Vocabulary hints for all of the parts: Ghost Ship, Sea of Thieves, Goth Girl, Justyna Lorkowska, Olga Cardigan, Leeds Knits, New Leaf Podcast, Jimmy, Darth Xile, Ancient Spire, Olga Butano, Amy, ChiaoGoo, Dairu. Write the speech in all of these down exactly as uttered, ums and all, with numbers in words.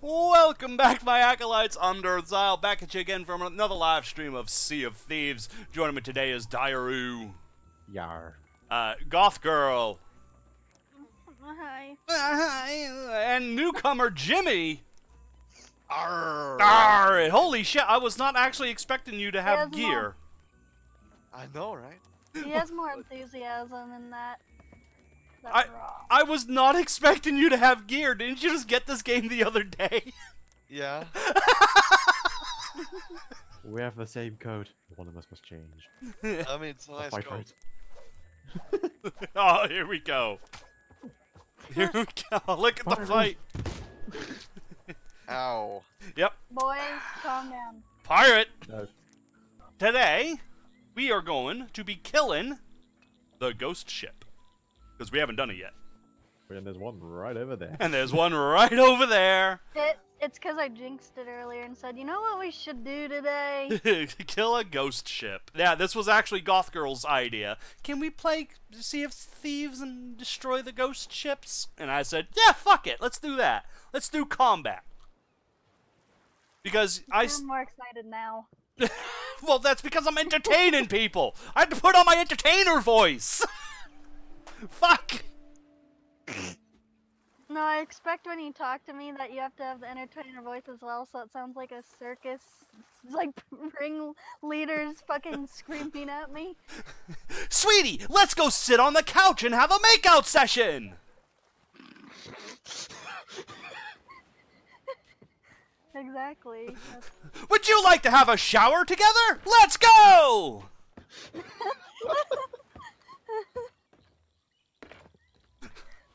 Welcome back, my acolytes. I'm Darth Xile, back at you again from another live stream of Sea of Thieves. Joining me today is Dairu. Yar. Uh, Goth Girl. Hi. Hi. And newcomer Jimmy. Arr. Arr. Holy shit, I was not actually expecting you to have gear. More. I know, right? He has more enthusiasm than that. I, I was not expecting you to have gear. Didn't you just get this game the other day? Yeah. We have the same code. One of us must change. I mean, it's a nice code. Oh, here we go. Here we go. Look at the fight. Ow. Yep. Boys, calm down. Pirate. No. Today, we are going to be killing the ghost ship. Because we haven't done it yet. And there's one right over there. And there's one right over there. It, it's because I jinxed it earlier and said, you know what we should do today? Kill a ghost ship. Yeah, this was actually Goth Girl's idea. Can we play Sea of Thieves and destroy the ghost ships? And I said, yeah, fuck it. Let's do that. Let's do combat. Because I'm I... I'm more excited now. Well, that's because I'm entertaining people. I had to put on my entertainer voice. Fuck! No, I expect when you talk to me that you have to have the entertainer voice as well, so it sounds like a circus, like ringleaders fucking screaming at me. Sweetie, let's go sit on the couch and have a makeout session! Exactly. That's... Would you like to have a shower together? Let's go!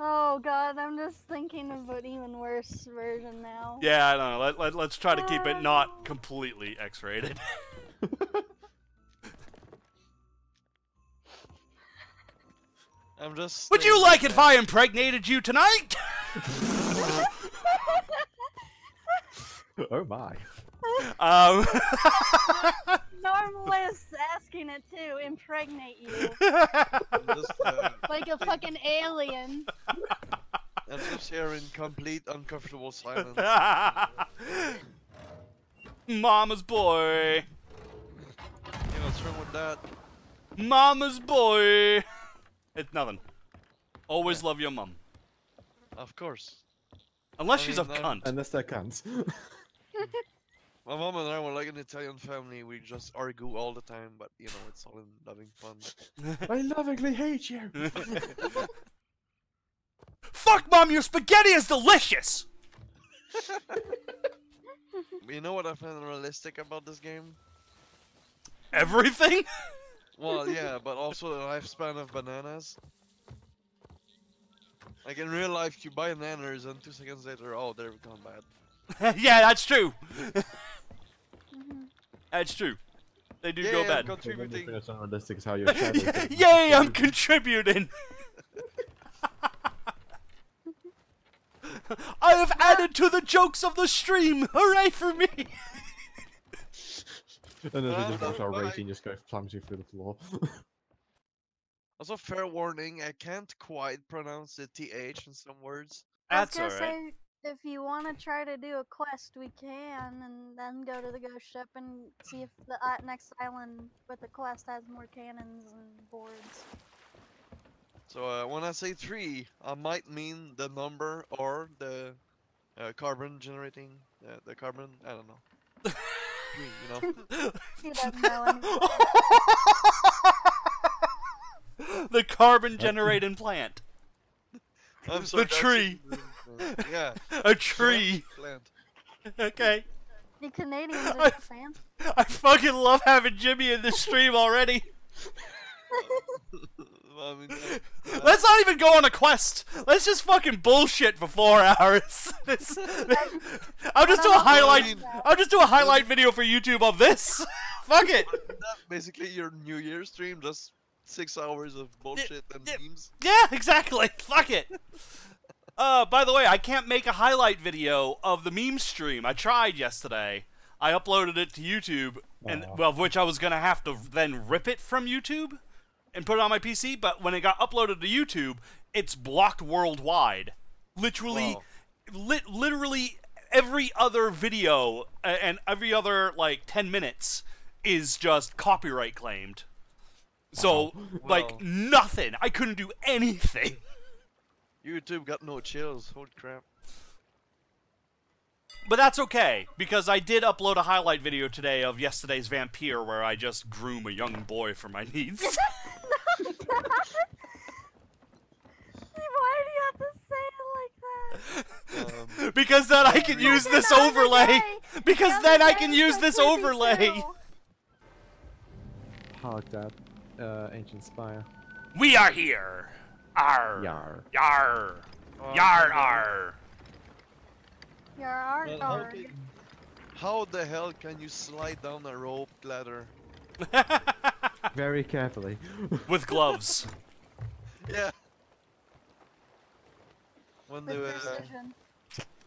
Oh god, I'm just thinking of an even worse version now. Yeah, I don't know. Let, let, let's try to keep it not completely X-rated. I'm just... Would you like it if I impregnated you tonight? Oh my. Um... Normally asking it to impregnate you. Just, uh, like a fucking alien. And just here in complete uncomfortable silence. Mama's boy. You know what's wrong with that? Mama's boy. It's nothing. Always yeah. Love your mum. Of course. Unless I she's mean, a cunt. Unless they're cunts. My mom and I were like an Italian family, we just argue all the time, but you know, it's all in loving fun. I lovingly hate you! Fuck mom, your spaghetti is delicious! You know what I find unrealistic about this game? Everything? Well, yeah, but also the lifespan of bananas. Like in real life, you buy bananas and two seconds later, oh, they're gone bad. Yeah, that's true. Mm-hmm. That's true. They do yeah, go yeah, bad. I'm contributing. Yay, I'm contributing. I have added to the jokes of the stream. Hooray for me! And then they just watch our rating just go plummeting through the floor. Also, fair warning, I can't quite pronounce the T H in some words. That's alright. If you want to try to do a quest, we can, and then go to the ghost ship and see if the uh, next island with the quest has more cannons and boards. So uh, when I say three, I might mean the number or the uh, carbon generating, uh, the carbon, I don't know. Three, you know? You don't know anything. The carbon generating plant. I'm sorry, the tree. Yeah. A tree. Okay. The Canadians are I, fans. I fucking love having Jimmy in this stream already. I mean, uh, let's not even go on a quest. Let's just fucking bullshit for four hours. This, I'll just do a highlight. I'll just do a highlight video for YouTube of this. Fuck it. Basically, your New Year's stream just six hours of bullshit and memes. Yeah, exactly. Fuck it. Uh, by the way, I can't make a highlight video of the meme stream. I tried yesterday. I uploaded it to YouTube, and oh. well, which I was gonna have to then rip it from YouTube and put it on my P C. But when it got uploaded to YouTube, it's blocked worldwide. Literally, oh. li literally every other video and every other like ten minutes is just copyright claimed. So wow. like Whoa. nothing. I couldn't do anything. YouTube got no chills. Holy crap. But that's okay, because I did upload a highlight video today of yesterday's Vampire where I just groom a young boy for my needs. No, God. Steve, why do you have to say it like that? Um, because then I can use this overlay! Because then I can use this overlay! Hogged up, uh, Ancient Spire. We are here! Arr! Yar! Yar! Oh, Yar! Arr! Well, how, can, how the hell can you slide down a rope ladder? Very carefully. With gloves. Yeah. When the, uh,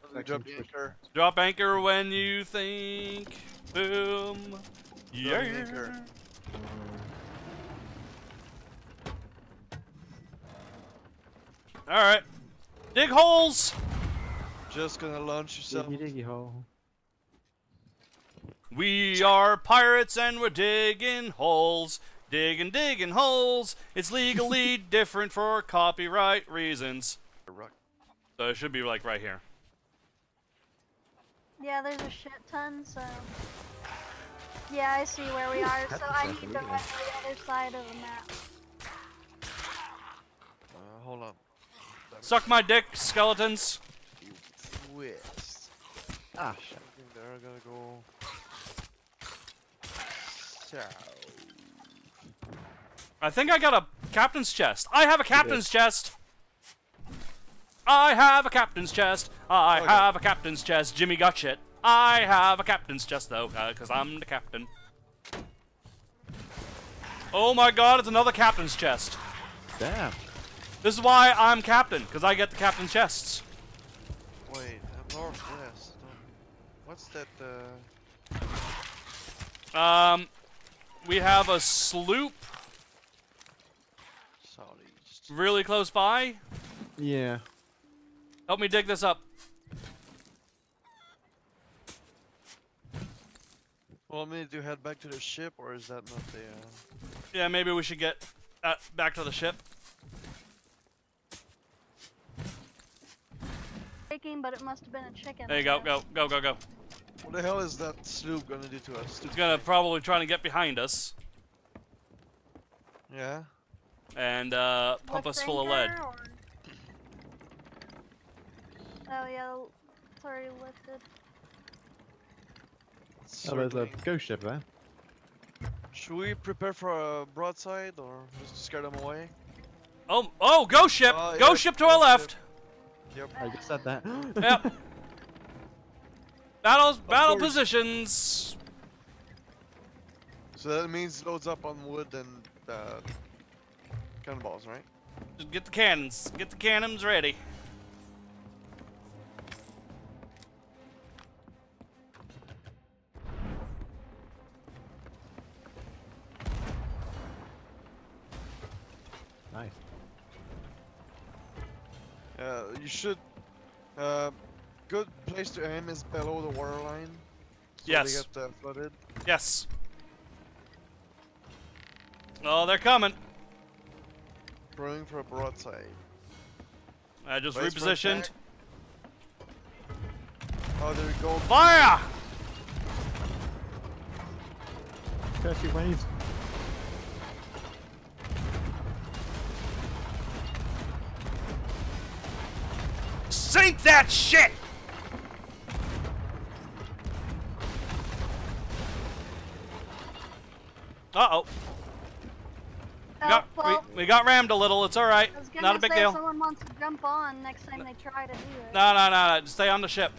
when the drop anchor. Drop anchor when you think. Boom. Yeah. Anchor. All right. Dig holes. Just gonna launch yourself. Diggy, diggy hole. We are pirates and we're digging holes. Digging, digging holes. It's legally different for copyright reasons. So it should be like right here. Yeah, there's a shit ton, so. Yeah, I see where we Ooh, are, so I need to find the other side of the map. Uh, hold on. Suck my dick, skeletons. West. Ah, shit. I think they're gonna go south. I think I got a captain's chest. I have a captain's chest. I have a captain's chest. I okay. have a captain's chest. Jimmy got shit. I have a captain's chest though, uh, cause I'm the captain. Oh my God! It's another captain's chest. Damn. This is why I'm captain, cause I get the captain's chests. Wait, I'm northwest. What's that? Uh... Um, we have a sloop. Southeast. Really close by. Yeah. Help me dig this up. Well, I mean, do you head back to the ship, or is that not the? Uh... Yeah, maybe we should get uh, back to the ship. But it must have been a chicken. There you go, go, go, go, go. What the hell is that sloop gonna do to us? It's gonna probably try to get behind us. Yeah. And uh, pump us full of lead. Or... Oh yeah, it's already lifted. So oh, there's a ghost ship there. Should we prepare for a broadside or just scare them away? Oh, oh, ghost ship! Uh, ghost yeah, ship to ghost our left! Ship. Yep. I just said that. Yep. Battles, battle positions. So that means loads up on wood and uh, cannonballs, right? Just get the cannons. Get the cannons ready. Nice. Uh, you should. Uh, good place to aim is below the water line. So yes. They get uh, flooded. Yes. Oh, they're coming. Brewing for a broadside. I just Base repositioned. Oh, there we go. Fire! Catchy waves. Sink that shit! Uh-oh. We got, we, we got rammed a little, it's alright. Not a big deal. Someone wants to jump on next time they try to do it. No, no, no, no. Stay on the ship.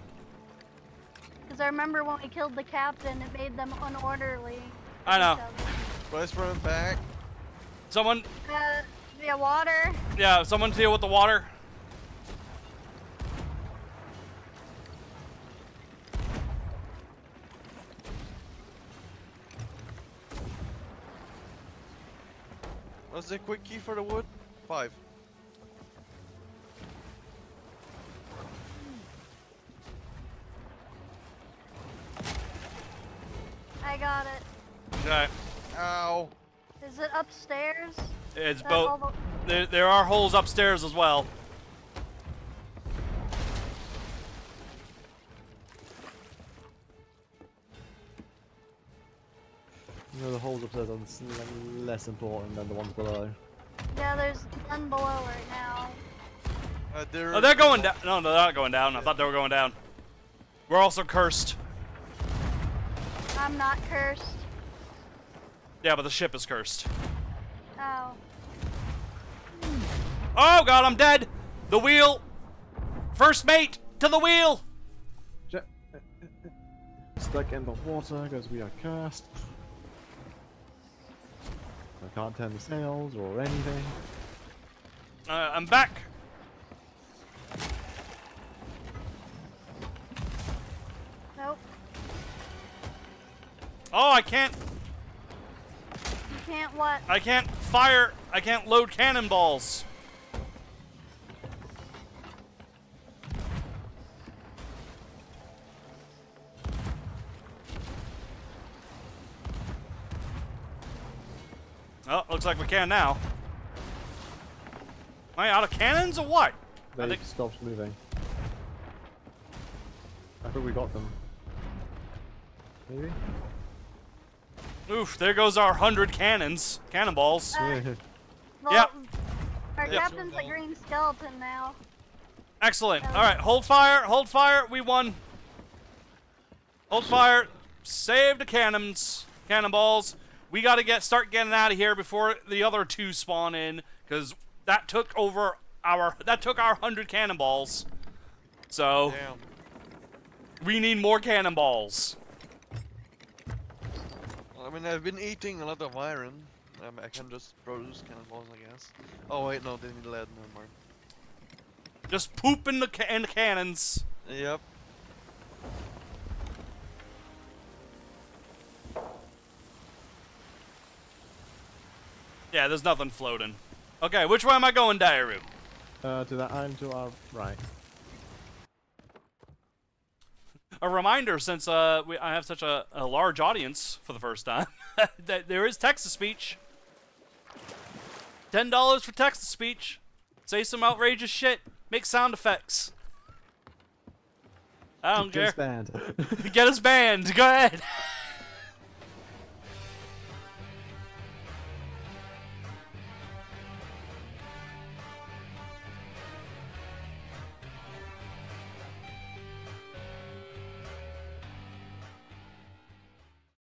Because I remember when we killed the captain, it made them unorderly. I know. Let's run back. Someone... Uh, yeah, water. Yeah, someone deal with the water. What's the quick key for the wood? Five. that. Ow. Is it upstairs? It's both. There, there are holes upstairs as well. No, the holes upstairs are less important than the ones below. Yeah, there's none below right now. Uh, oh, they're going down. No, no, they're not going down. I thought they were going down. We're also cursed. I'm not cursed. Yeah, but the ship is cursed. Oh. Oh, God, I'm dead. The wheel. First mate, to the wheel. Stuck in the water because we are cursed. I can't turn the sails or anything. Uh, I'm back. Nope. Oh, I can't. You can't what? I can't fire. I can't load cannonballs. Oh, looks like we can now. Am I out of cannons or what? They I think... stopped moving. I think we got them. Maybe? Oof, there goes our hundred cannons. Cannonballs. Uh, well, yep. Our yep. captain's a green skeleton now. Excellent. Um, Alright, hold fire, hold fire, we won. Hold fire, save the cannons, cannonballs. We gotta get start getting out of here before the other two spawn in, because that took over our that took our hundred cannonballs. So damn. We need more cannonballs. Well, I mean, I've been eating a lot of iron. Um, I can just produce cannonballs, I guess. Oh wait, no, they need lead, no more. Just poop in the ca in the cannons. Yep. Yeah, there's nothing floating. Okay, which way am I going, Dairu? Uh, to that island to our right. A reminder, since uh, we, I have such a, a large audience for the first time, that there is text-to-speech. Ten dollars for text-to-speech. Say some outrageous shit. Make sound effects. I don't Get care. Get us banned. Get us banned. Go ahead.